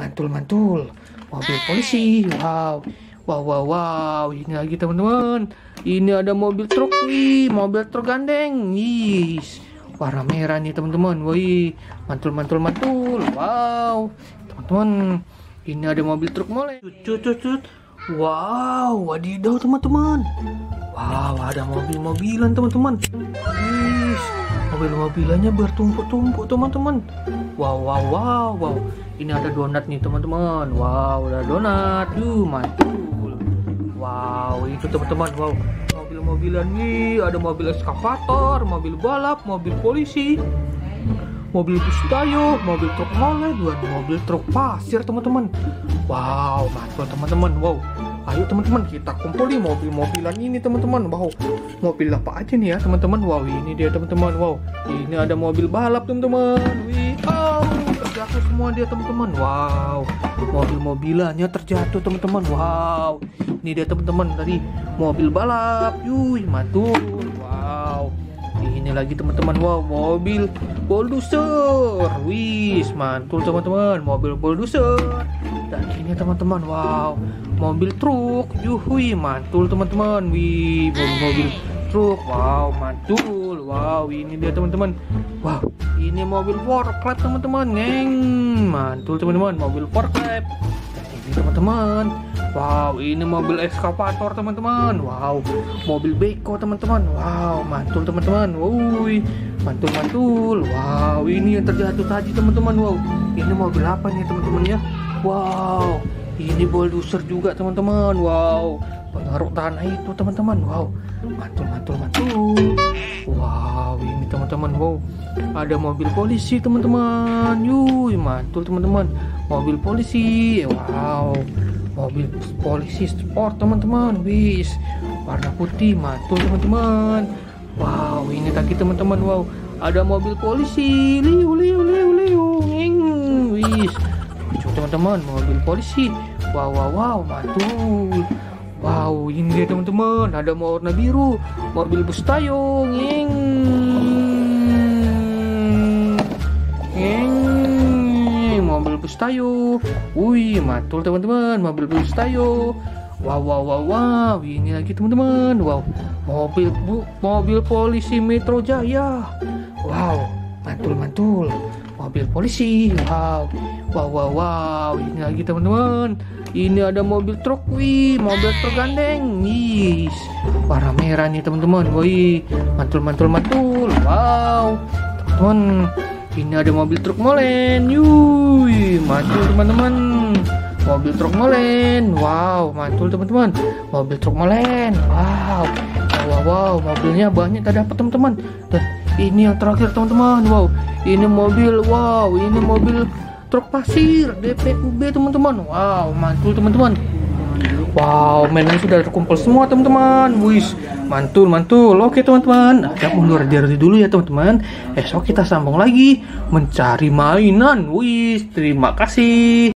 Mantul-mantul. Mobil polisi. Wow. Wow. Ini lagi teman-teman. Ini ada mobil truk nih. Mobil truk gandeng. Yes. Warna merah nih teman-teman. Woi. Mantul. Wow. Teman-teman. Ini ada mobil truk mulai. Cut. Wow. Wadidaw teman-teman. Wow. Ada mobil-mobilan teman-teman. Yes. Mobil-mobilannya bertumpuk-tumpuk teman-teman. Wow. Ini ada donat nih teman-teman. Wow, ada donat. Mantul. Wow, itu teman-teman. Wow, mobil-mobilan nih. Ada mobil eskavator, mobil balap, mobil polisi, mobil bus Tayo, mobil truk molen, mobil truk pasir teman-teman. Wow, mantul teman-teman. Wow, ayo teman-teman kita kumpulin mobil-mobilan ini teman-teman. Wow, mobil apa aja nih ya teman-teman? Wow, ini dia teman-teman. Wow, ini ada mobil balap teman-teman. Terjatuh semua dia teman-teman. Wow, mobil-mobilannya terjatuh teman-teman. Wow, ini dia teman-teman tadi mobil balap. Yuh, mantul. Wow, ini lagi teman-teman. Wow, mobil bulldozer. Wis, mantul teman-teman, mobil bulldozer. Dan ini teman-teman, wow, mobil truk. Yuhui, mantul teman-teman. Wih, mobil truk. Wow, mantul. Wow, ini dia teman-teman. Wow, ini mobil forklift teman-teman. Neng, mantul teman-teman, mobil forklift. Ini teman-teman. Wow, ini mobil ekskavator teman-teman. Wow, mobil beko teman-teman. Wow, mantul teman-teman. Woi, mantul. Wow, ini yang terjatuh tadi teman-teman. Wow, ini mobil apa nih teman-teman ya? Wow, ini bulldozer juga teman-teman. Wow, pengaruh tanah itu teman-teman. Wow, mantul. Wow, ini teman-teman. Wow, ada mobil polisi teman-teman. Yuh, mantul teman-teman, mobil polisi. Wow, mobil polisi sport teman-teman. Wis, warna putih. Mantul teman-teman. Wow, ini tadi teman-teman. Wow, ada mobil polisi. Liu. Wis, lucu teman-teman, mobil polisi. Wow, mantul. Wow, ini dia teman-teman, ada warna biru, mobil bus Tayo. Mobil bus Tayo. Wih, mantul teman-teman, mobil bus Tayo. Wow, ini lagi teman-teman. Wow, mobil polisi Metro Jaya. Wow, mantul. Mobil polisi. Wow, ini lagi teman-teman. Ini ada mobil truk. Wih, mobil truk gandeng. Yes. Warna merah nih teman-teman. Wih, mantul. Wow, teman-teman. Ini ada mobil truk molen. Yuh, mantul teman-teman. Mobil truk molen. Wow, mantul teman-teman. Mobil truk molen. Wow, mobilnya banyak kita dapat teman-teman. Dan ini yang terakhir teman-teman. Wow, ini mobil. Wow, ini mobil truk pasir DPUB teman-teman. Wow, mantul teman-teman. Wow, mainan sudah terkumpul semua teman-teman. Wis, mantul. Oke teman-teman, ada mundur dari dulu ya teman-teman. Esok kita sambung lagi mencari mainan. Wis, terima kasih.